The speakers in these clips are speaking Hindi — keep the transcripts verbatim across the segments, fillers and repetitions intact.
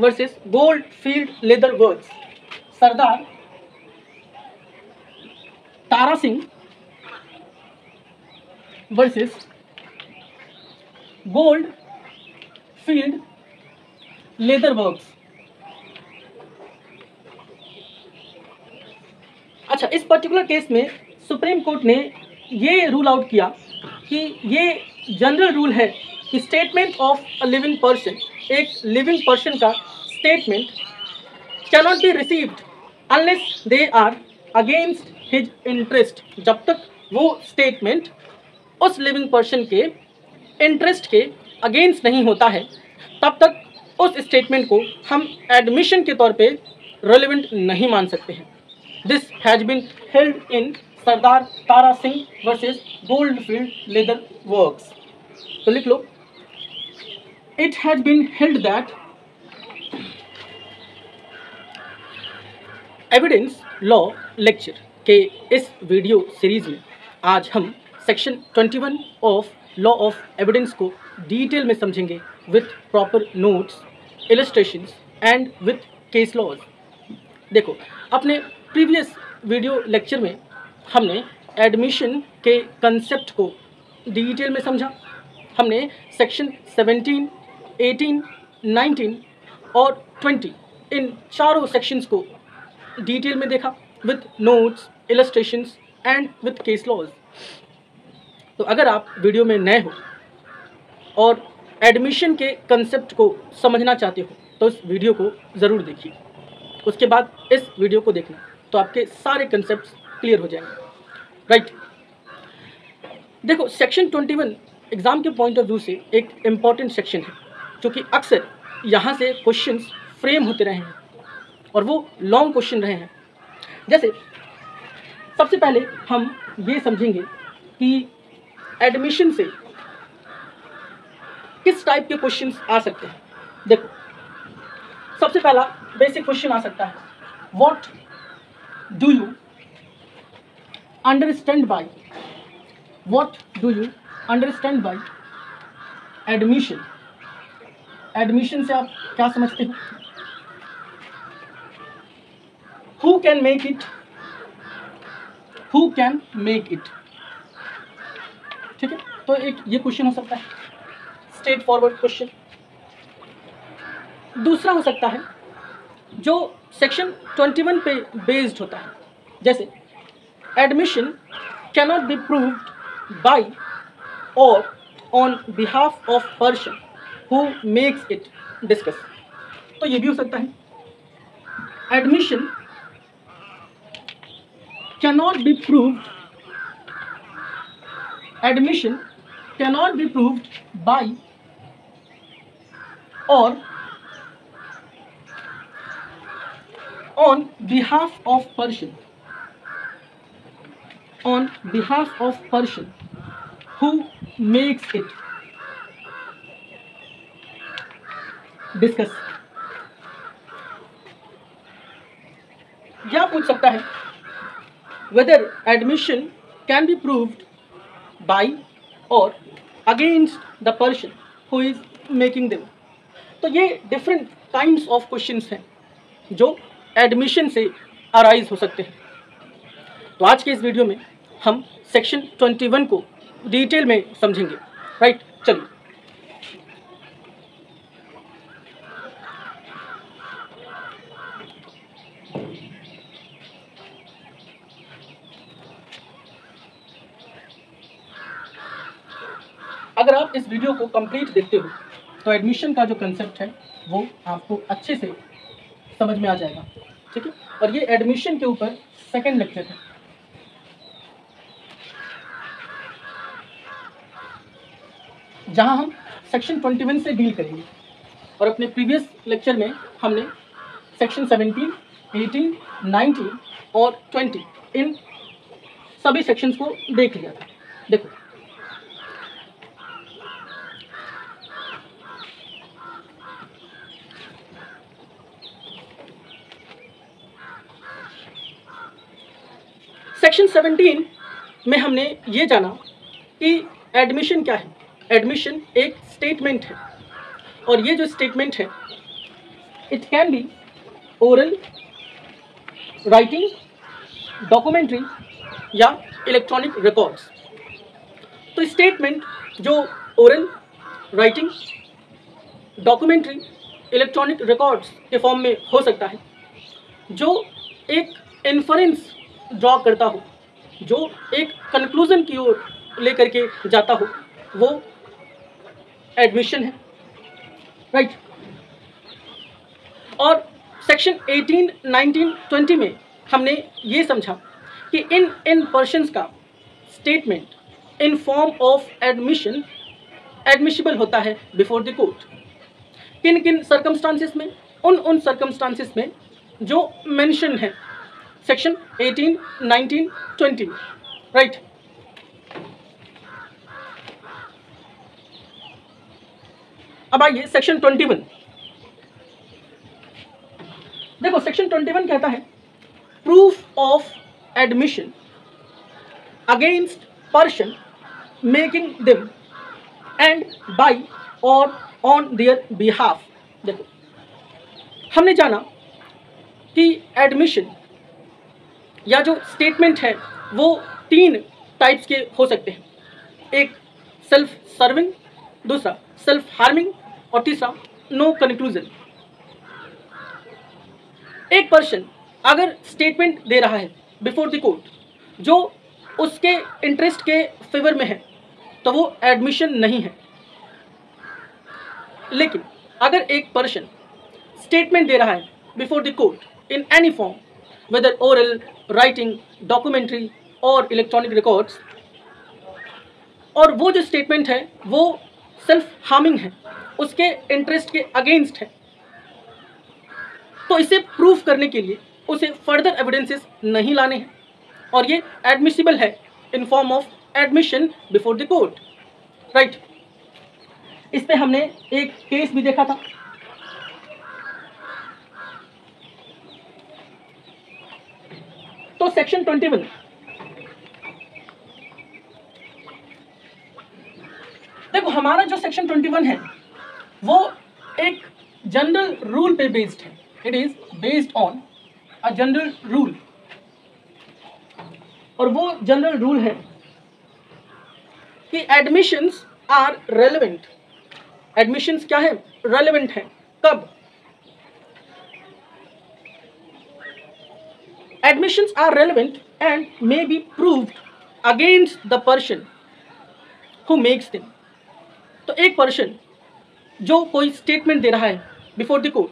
Versus gold field leather works. Sardar Tara Singh versus gold field leather works. अच्छा, इस पर्टिकुलर केस में सुप्रीम कोर्ट ने ये रूल आउट किया कि ये जनरल रूल है कि statement of a living person, एक लिविंग पर्सन का statement can not be received unless they are against his interest, जब तक वो स्टेटमेंट उस लिविंग पर्सन के इंटरेस्ट के अगेंस्ट नहीं होता है तब तक उस स्टेटमेंट को हम एडमिशन के तौर पे रेलेवेंट नहीं मान सकते हैं। This has been held in Sardar Tara Singh versus gold field leather works. तो लिख लो, it has been held that evidence law lecture के इस वीडियो सीरीज में आज हम सेक्शन इक्कीस ऑफ लॉ ऑफ एविडेंस को डिटेल में समझेंगे with proper notes, illustrations and with case laws. देखो, अपने प्रीवियस वीडियो लेक्चर में हमने एडमिशन के कंसेप्ट को डिटेल में समझा। हमने सेक्शन सत्रह, अठारह, उन्नीस और बीस इन चारों सेक्शंस को डिटेल में देखा with notes, illustrations and with case laws. तो अगर आप वीडियो में नए हो और एडमिशन के कंसेप्ट को समझना चाहते हो तो इस वीडियो को ज़रूर देखिए, उसके बाद इस वीडियो को देखना, तो आपके सारे कंसेप्ट क्लियर हो जाएंगे। Right right. देखो, सेक्शन इक्कीस एग्ज़ाम के पॉइंट ऑफ व्यू से एक इम्पॉर्टेंट सेक्शन है, क्योंकि अक्सर यहाँ से क्वेश्चंस फ्रेम होते रहे हैं और वो लॉन्ग क्वेश्चन रहे हैं। जैसे सबसे पहले हम ये समझेंगे कि एडमिशन से किस टाइप के क्वेश्चंस आ सकते हैं। देखो, सबसे पहला बेसिक क्वेश्चन आ सकता है, what do you understand by, what do you understand by admission, admission से आप क्या समझते हो। Who can make it, who can make it, ठीक है। तो एक ये क्वेश्चन हो सकता है, स्ट्रेट फॉरवर्ड क्वेश्चन। दूसरा हो सकता है जो सेक्शन इक्कीस पे बेस्ड होता है, जैसे admission can not be proved by और on behalf of person who makes it discuss. तो ये भी हो सकता है, admission can not be proved, admission can not be proved by और on behalf of person, on behalf of person who makes it discuss. क्या पूछ सकता है, whether admission can be proved by or against the person who is making them. तो ये डिफरेंट काइंड्स ऑफ क्वेश्चंस हैं जो एडमिशन से अराइज हो सकते हैं। तो आज के इस वीडियो में हम सेक्शन इक्कीस को डिटेल में समझेंगे। राइट, चलिए। अगर आप इस वीडियो को कंप्लीट देखते हो तो एडमिशन का जो कंसेप्ट है वो आपको अच्छे से समझ में आ जाएगा, ठीक है। और ये एडमिशन के ऊपर सेकंड लेक्चर है। जहां हम सेक्शन इक्कीस से डील करेंगे और अपने प्रीवियस लेक्चर में हमने सेक्शन सत्रह, अठारह, उन्नीस और बीस इन सभी सेक्शंस को देख लिया था। देखो, सेक्शन सत्रह में हमने ये जाना कि एडमिशन क्या है। एडमिशन एक स्टेटमेंट है और ये जो स्टेटमेंट है It can be oral, writing, documentary या electronic records. तो statement जो oral, writing, documentary, electronic records के form में हो सकता है, जो एक inference draw करता हो, जो एक conclusion की ओर लेकर के जाता हो, वो एडमिशन है, राइट right. और सेक्शन अठारह, उन्नीस, बीस में हमने ये समझा कि इन इन पर्सन्स का statement in form of admission admissible होता है बिफोर द कोर्ट. किन किन सर्कमस्टांसिस में? उन उन सर्कमस्टांसिस में जो मेंशन है सेक्शन अठारह, उन्नीस, बीस, राइट right. अब आइए सेक्शन इक्कीस. देखो सेक्शन इक्कीस कहता है proof of admission against person making them and by और ऑन देयर बिहाफ. देखो हमने जाना कि एडमिशन या जो स्टेटमेंट है वो तीन टाइप्स के हो सकते हैं. एक सेल्फ सर्विंग, दूसरा सेल्फ हार्मिंग और तीसरा नो कंक्लूजन. एक पर्सन अगर स्टेटमेंट दे रहा है बिफोर द कोर्ट जो उसके इंटरेस्ट के फेवर में है तो वो एडमिशन नहीं है. लेकिन अगर एक पर्सन स्टेटमेंट दे रहा है before the court in any form whether oral, writing, documentary or electronic records, और वो जो स्टेटमेंट है वो सेल्फ हार्मिंग है, उसके इंटरेस्ट के अगेंस्ट है, तो इसे प्रूफ करने के लिए उसे फर्दर एविडेंसेस नहीं लाने हैं और ये एडमिसिबल है in form of admission before the court, right. इस पे हमने एक केस भी देखा था. तो सेक्शन इक्कीस देखो हमारा जो सेक्शन इक्कीस है वो एक जनरल रूल पे बेस्ड है. It is based on a general rule और वो जनरल रूल है कि एडमिशंस आर रेलेवेंट. एडमिशंस क्या है? रेलेवेंट है. कब? Admissions are relevant and may be proved against the person who makes them. तो एक पर्सन जो कोई स्टेटमेंट दे रहा है बिफोर द कोर्ट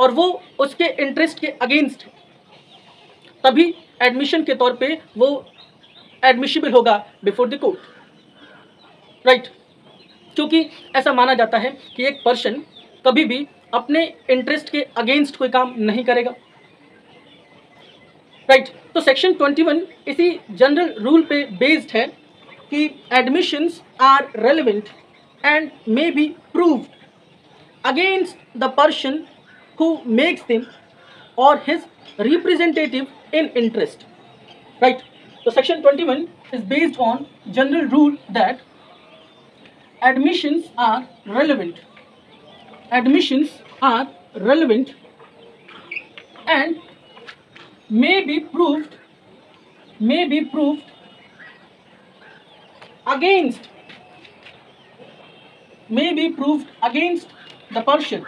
और वो उसके इंटरेस्ट के अगेंस्ट है तभी एडमिशन के तौर पे वो एडमिशिबल होगा बिफोर द कोर्ट, राइट. क्योंकि ऐसा माना जाता है कि एक पर्सन कभी भी अपने इंटरेस्ट के अगेंस्ट कोई काम नहीं करेगा, राइट right. तो सेक्शन इक्कीस इसी जनरल रूल पे बेस्ड है कि admissions are relevant and may be proved against the person who makes them or his representative in interest, right. So section twenty-one is based on general rule that admissions are relevant. Admissions are relevant and may be proved may be proved against may be proved against the person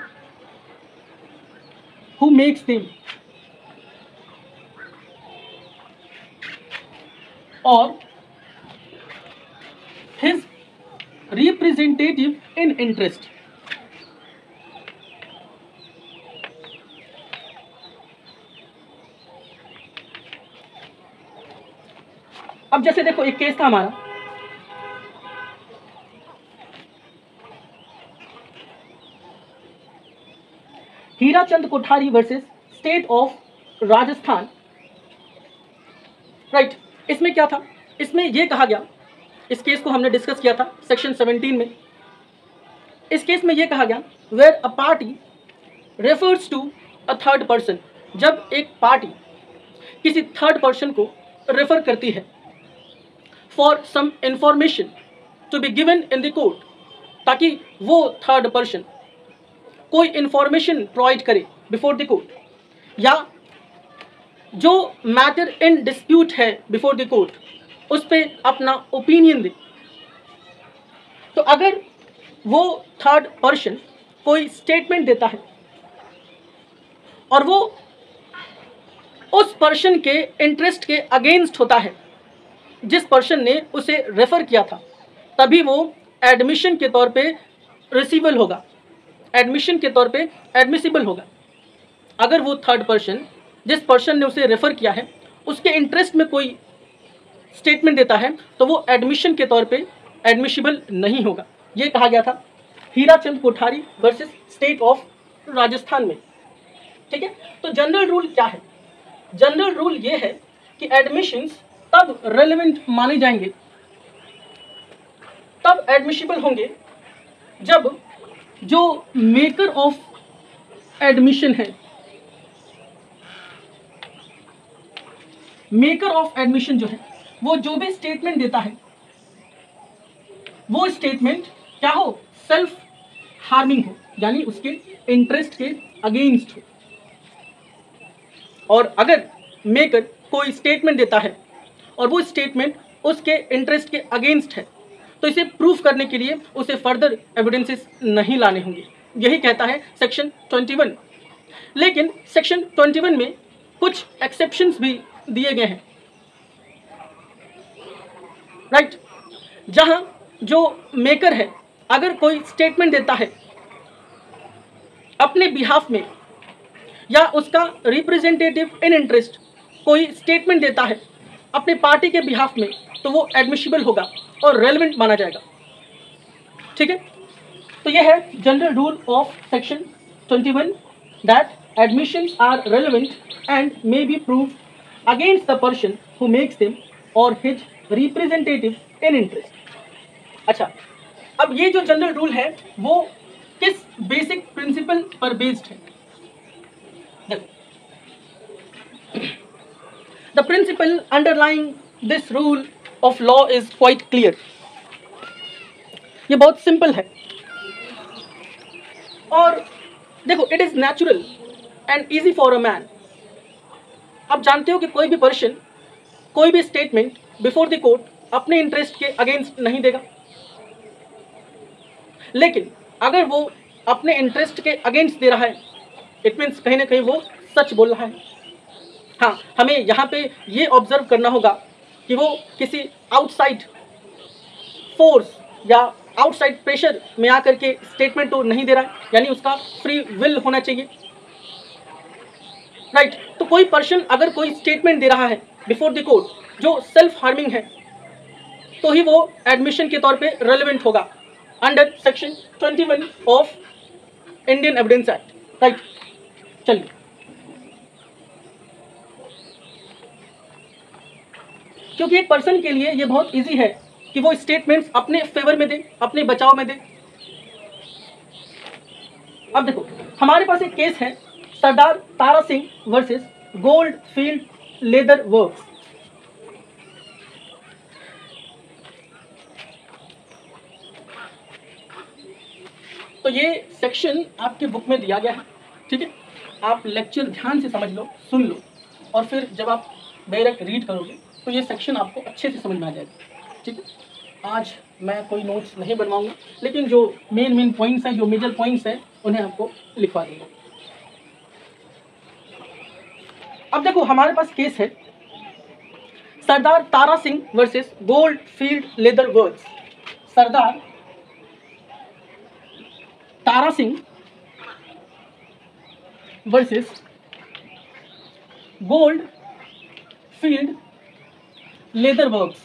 who makes them or his representative in interest. अब जैसे देखो एक केस था हमारा, Hira Chand Kothari versus state of Rajasthan, right. इसमें क्या था? इसमें यह कहा गया, इस केस को हमने डिस्कस किया था सेक्शन सत्रह में. इस केस में यह कहा गया where a party refers to a third person. जब एक पार्टी किसी थर्ड पर्सन को रेफर करती है for some information to be given in the court ताकि वो थर्ड पर्सन कोई इंफॉर्मेशन प्रोवाइड करे बिफोर द कोर्ट, या जो मैटर इन डिस्प्यूट है बिफोर द कोर्ट उस पर अपना ओपिनियन दे। तो अगर वो थर्ड पर्सन कोई स्टेटमेंट देता है और वो उस पर्सन के इंटरेस्ट के अगेंस्ट होता है जिस पर्सन ने उसे रेफ़र किया था, तभी वो एडमिशन के तौर पे रिसीबल होगा, एडमिशन के तौर पे एडमिसिबल होगा। अगर वो थर्ड पर्सन जिस पर्सन ने उसे रेफ़र किया है उसके इंटरेस्ट में कोई स्टेटमेंट देता है तो वो एडमिशन के तौर पे एडमिसिबल नहीं होगा। ये कहा गया था Hira Chand Kothari versus state of Rajasthan में। ठीक है, तो जनरल रूल क्या है? जनरल रूल ये है कि एडमिशंस तब रेलेवेंट माने जाएंगे, तब एडमिशिबल होंगे जब जो मेकर ऑफ एडमिशन है, मेकर ऑफ एडमिशन जो है वो जो भी स्टेटमेंट देता है वो स्टेटमेंट क्या हो? सेल्फ हार्मिंग हो, यानी उसके इंटरेस्ट के अगेंस्ट हो। और अगर मेकर कोई स्टेटमेंट देता है और वो स्टेटमेंट उसके इंटरेस्ट के अगेंस्ट है तो इसे प्रूफ करने के लिए उसे फर्दर एविडेंसेस नहीं लाने होंगे। यही कहता है सेक्शन इक्कीस। लेकिन सेक्शन इक्कीस में कुछ एक्सेप्शंस भी दिए गए हैं, राइट right? जहां जो मेकर है अगर कोई स्टेटमेंट देता है अपने बिहाफ में या उसका रिप्रेजेंटेटिव इन इंटरेस्ट कोई स्टेटमेंट देता है अपने पार्टी के बिहाफ में तो वो एडमिशिबल होगा और रेलेवेंट माना जाएगा। ठीक है, तो यह है जनरल रूल ऑफ सेक्शन इक्कीस that admissions are relevant and may be proved against the person who makes them और हिज रिप्रेजेंटेटिव इन इंटरेस्ट। अच्छा, अब ये जो जनरल रूल है वो किस बेसिक प्रिंसिपल पर बेस्ड है? The principle underlying this rule of law is quite clear. ये बहुत simple है और देखो it is natural and easy for a man. आप जानते हो कि कोई भी person कोई भी statement before the court अपने interest के against नहीं देगा, लेकिन अगर वो अपने interest के against दे रहा है it means कहीं ना कहीं वो सच बोल रहा है। हाँ, हमें यहाँ पे ये ऑब्जर्व करना होगा कि वो किसी आउटसाइड फोर्स या आउटसाइड प्रेशर में आकर के स्टेटमेंट तो नहीं दे रहा है, यानी उसका फ्री विल होना चाहिए, राइट right. तो कोई पर्सन अगर कोई स्टेटमेंट दे रहा है बिफोर द कोर्ट जो सेल्फ हार्मिंग है तो ही वो एडमिशन के तौर पे रेलेवेंट होगा अंडर सेक्शन इक्कीस of Indian evidence act, right. चलिए, क्योंकि एक पर्सन के लिए ये बहुत इजी है कि वो स्टेटमेंट्स अपने फेवर में दे, अपने बचाव में दे। अब देखो, हमारे पास एक केस है Sardar Tara Singh versus gold field leather works. तो ये सेक्शन आपके बुक में दिया गया है, ठीक है। आप लेक्चर ध्यान से समझ लो, सुन लो, और फिर जब आप डायरेक्ट रीड करोगे तो ये सेक्शन आपको अच्छे से समझ में आ जाएगा, ठीक है। आज मैं कोई नोट्स नहीं बनवाऊंगा, लेकिन जो मेन मेन पॉइंट्स हैं, जो मेजर पॉइंट्स हैं, उन्हें आपको लिखवा दूंगा। अब देखो, हमारे पास केस है Sardar Tara Singh versus gold field leather works. Sardar Tara Singh versus gold field leather works.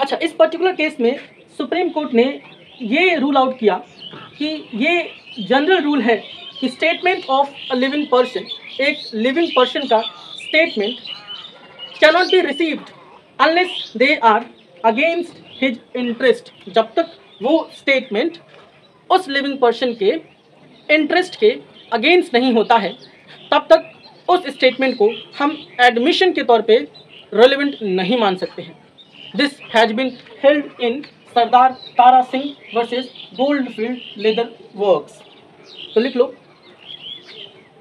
अच्छा, इस पर्टिकुलर केस में सुप्रीम कोर्ट ने ये रूल आउट किया कि ये जनरल रूल है कि statement of a living person, एक लिविंग पर्सन का statement can not be received unless they are against his interest, जब तक वो स्टेटमेंट उस लिविंग पर्सन के इंटरेस्ट के अगेंस्ट नहीं होता है तब तक उस स्टेटमेंट को हम एडमिशन के तौर पे रेलेवेंट नहीं मान सकते हैं। This has been held in Sardar Tara Singh versus gold field leather works. तो लिख लो,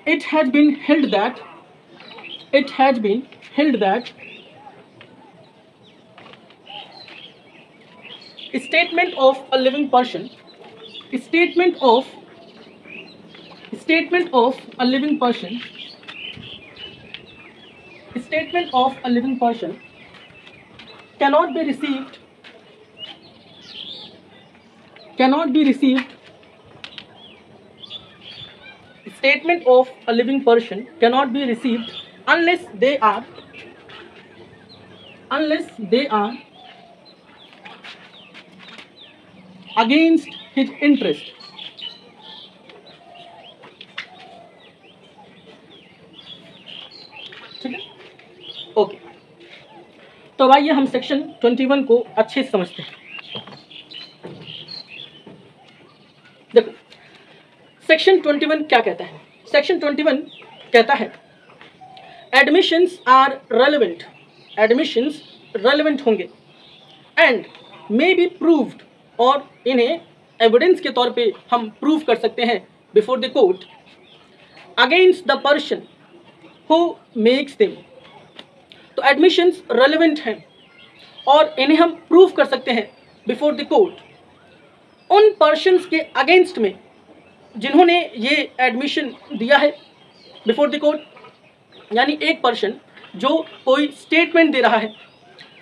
it has been held that it has been held that statement of a living person statement of statement of a living person statement of a living person cannot be received cannot be received statement of a living person cannot be received unless they are unless they are against his interest okay okay. तो अब आइए हम सेक्शन इक्कीस को अच्छे से समझते हैं। देखो सेक्शन इक्कीस क्या कहता है। सेक्शन इक्कीस कहता है admissions are relevant admissions relevant होंगे एंड मे बी प्रूव्ड और इन्हें एविडेंस के तौर पे हम प्रूव कर सकते हैं before the court against the person who makes them. तो एडमिशंस रेलेवेंट हैं और इन्हें हम प्रूव कर सकते हैं बिफोर द कोर्ट उन पर्सन्स के अगेंस्ट में जिन्होंने ये एडमिशन दिया है बिफोर द कोर्ट। यानी एक पर्सन जो कोई स्टेटमेंट दे रहा है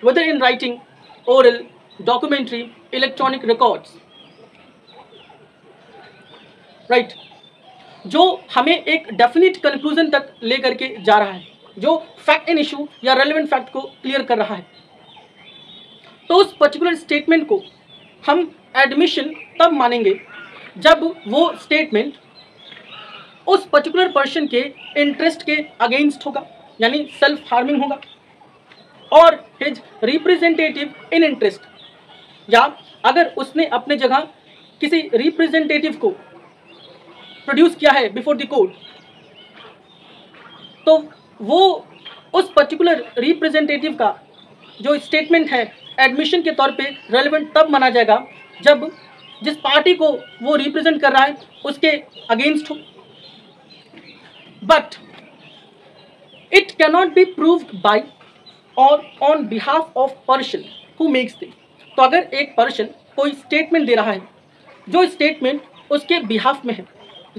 whether in writing oral documentary electronic records right जो हमें एक डेफिनेट कंक्लूजन तक ले करके जा रहा है जो फैक्ट इन इशू या रेलेवेंट फैक्ट को क्लियर कर रहा है। तो उस पर्टिकुलर स्टेटमेंट को हम एडमिशन तब मानेंगे जब वो स्टेटमेंट उस पर्टिकुलर पर्सन के इंटरेस्ट के अगेंस्ट होगा यानी सेल्फ हार्मिंग होगा और हिज रिप्रेजेंटेटिव इन इंटरेस्ट या अगर उसने अपने जगह किसी रिप्रेजेंटेटिव को प्रोड्यूस किया है बिफोर द कोर्ट तो वो उस पर्टिकुलर रिप्रेजेंटेटिव का जो स्टेटमेंट है एडमिशन के तौर पे रेलेवेंट तब माना जाएगा जब जिस पार्टी को वो रिप्रेजेंट कर रहा है उसके अगेंस्ट हो। But it cannot be proved by और on behalf of person who makes the. तो अगर एक पर्सन कोई स्टेटमेंट दे रहा है जो स्टेटमेंट उसके बिहाफ में है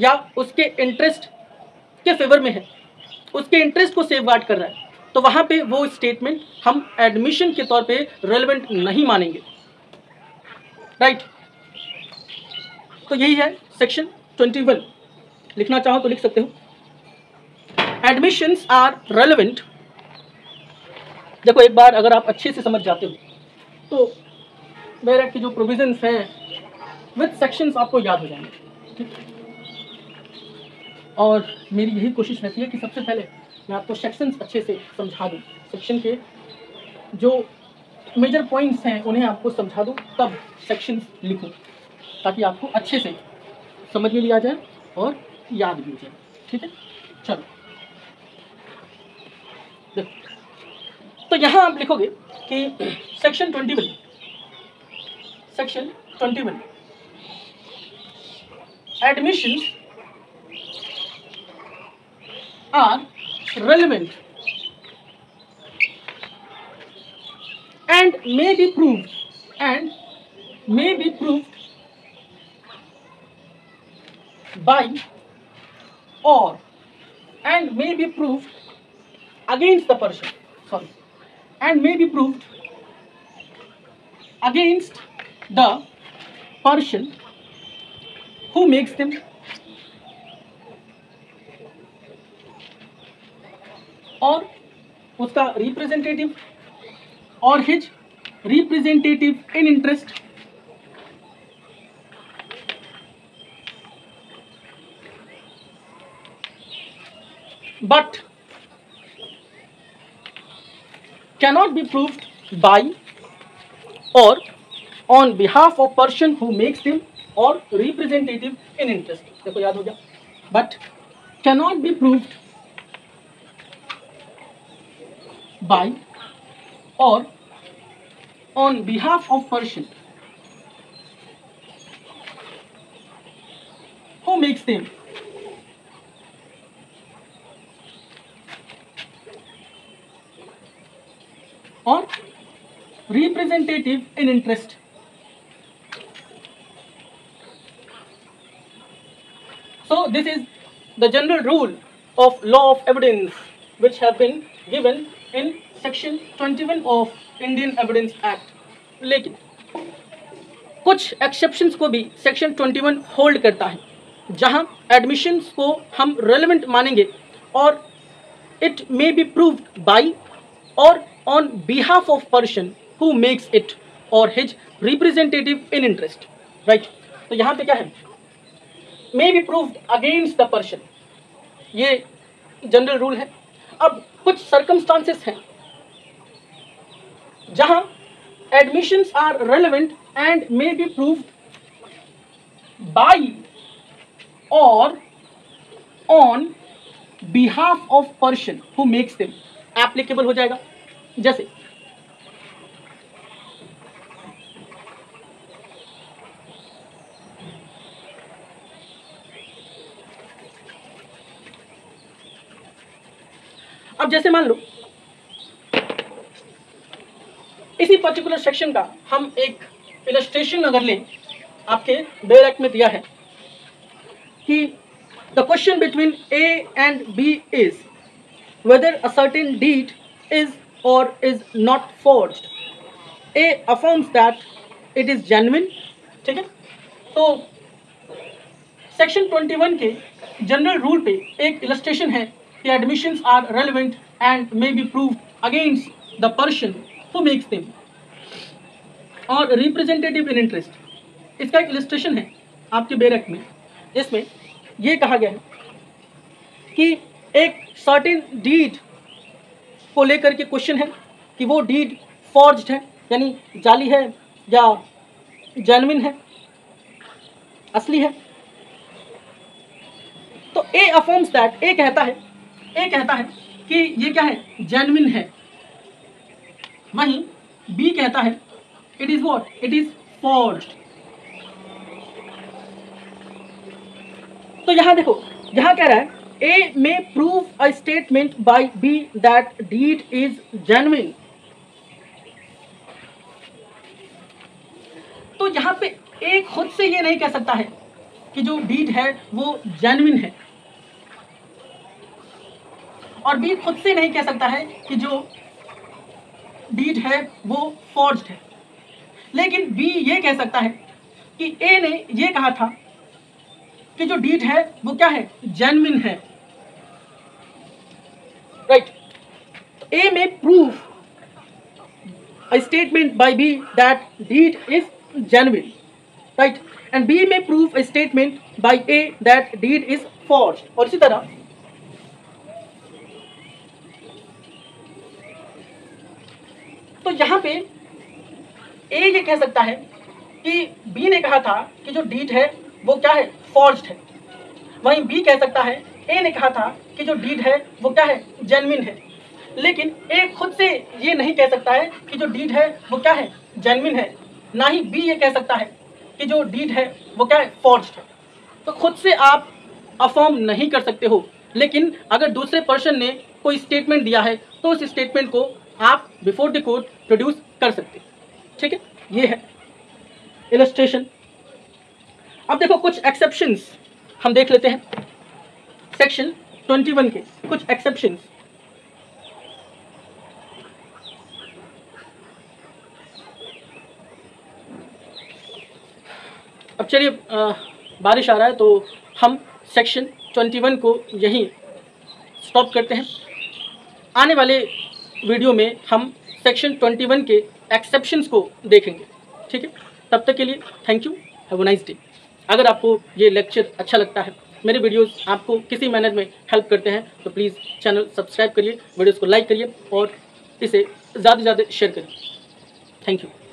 या उसके इंटरेस्ट के फेवर में है उसके इंटरेस्ट को सेफ गार्ड कर रहा है तो वहाँ पे वो स्टेटमेंट हम एडमिशन के तौर पे रेलेवेंट नहीं मानेंगे राइट right. तो यही है सेक्शन इक्कीस। लिखना चाहो तो लिख सकते हो एडमिशंस आर रेलेवेंट। देखो एक बार अगर आप अच्छे से समझ जाते हो तो मेरा कि जो प्रोविजंस हैं विद सेक्शंस आपको याद हो जाएंगे ठीक है। और मेरी यही कोशिश रहती है कि सबसे पहले मैं आपको सेक्शंस अच्छे से समझा दूँ सेक्शन के जो मेजर पॉइंट्स हैं उन्हें आपको समझा दूँ तब सेक्शंस लिखूँ ताकि आपको अच्छे से समझ में भी आ जाए और याद भी हो जाए ठीक है। चलो देखो तो यहाँ आप लिखोगे कि सेक्शन इक्कीस सेक्शन इक्कीस admissions are relevant and may be proved and may be proved by or and may be proved against the person sorry and may be proved against the person who makes them और उसका रिप्रेजेंटेटिव और his representative in interest but cannot be proved by और on behalf of person who makes him or representative in interest. देखो याद हो गया but cannot be proved by or on behalf of person देखते हैं। और representative in interest, so this is the general rule of law of evidence which have been given in section twenty-one of Indian Evidence Act. लेकिन कुछ एक्सेप्शंस को भी सेक्शन इक्कीस होल्ड करता है, जहां एडमिशंस को हम रेलेवेंट मानेंगे और it may be proved by और on behalf of person who makes it और his representative in interest, right. तो यहाँ पे क्या है, may be proved against the person, ये जनरल रूल है। अब कुछ सर्कमस्टांसेस हैं जहां admissions are relevant and may be proved by और on behalf of person who makes them, applicable हो जाएगा। जैसे अब जैसे मान लो इसी पर्टिकुलर सेक्शन का हम एक इलस्ट्रेशन अगर लें, आपके बेयर एक्ट में दिया है कि the question between A and B is whether a certain deed is or is not forged. A affirms that it is genuine. ठीक है, तो सेक्शन इक्कीस के जनरल रूल पे एक इलस्ट्रेशन है कि admissions are relevant and may be proved against the person who makes them और रिप्रेजेंटेटिव इन इंटरेस्ट। इसका एक इलस्ट्रेशन है आपके बेयर एक्ट में, जिसमें यह कहा गया है कि एक सर्टेन डीड को लेकर के क्वेश्चन है कि वो डीड फॉर्ज्ड है यानी जाली है या जेन्युइन है, असली है। तो ए अफर्म्स दैट, ए कहता है ए कहता है कि ये क्या है, जेन्युइन है। वहीं बी कहता है it is what, it is forged. तो यहां देखो, यहां कह रहा है A may prove a statement by B that deed is genuine. तो यहाँ पे A खुद से ये नहीं कह सकता है कि जो deed है वो genuine है, और B खुद से नहीं कह सकता है कि जो deed है वो forged है। लेकिन B ये कह सकता है कि A ने ये कहा था कि जो डीड है वो क्या है, जेन्युइन है, right. A may prove a statement by B that deed is genuine, right, and B may prove a statement by A that deed is forged. और इसी तरह तो यहां पे ए ये कह सकता है कि बी ने कहा था कि जो डीड है वो क्या है, फॉर्ज्ड है। वहीं बी कह सकता है ए ने कहा था कि जो डीड है वो क्या है, जेन्युइन है। लेकिन ए खुद से ये नहीं कह सकता है कि जो डीड है वो क्या है, जेन्युइन है। ना ही बी ये कह सकता है कि जो डीड है वो क्या है, फॉर्ज्ड है। तो खुद से आप अफर्म नहीं कर सकते हो, लेकिन अगर दूसरे पर्सन ने कोई स्टेटमेंट दिया है तो उस स्टेटमेंट को आप बिफोर द कोर्ट प्रोड्यूस कर सकते, ठीक है। ये है इलस्ट्रेशन। अब देखो कुछ एक्सेप्शंस हम देख लेते हैं सेक्शन इक्कीस के कुछ एक्सेप्शंस। अब चलिए, बारिश आ रहा है तो हम सेक्शन इक्कीस को यहीं स्टॉप करते हैं। आने वाले वीडियो में हम सेक्शन इक्कीस के एक्सेप्शंस को देखेंगे, ठीक है। तब तक के लिए thank you, have a nice day. अगर आपको ये लेक्चर अच्छा लगता है, मेरे वीडियोस आपको किसी मैनर में हेल्प करते हैं, तो प्लीज़ चैनल सब्सक्राइब करिए, वीडियोस को लाइक करिए और इसे ज़्यादा से ज़्यादा शेयर करिए। Thank you.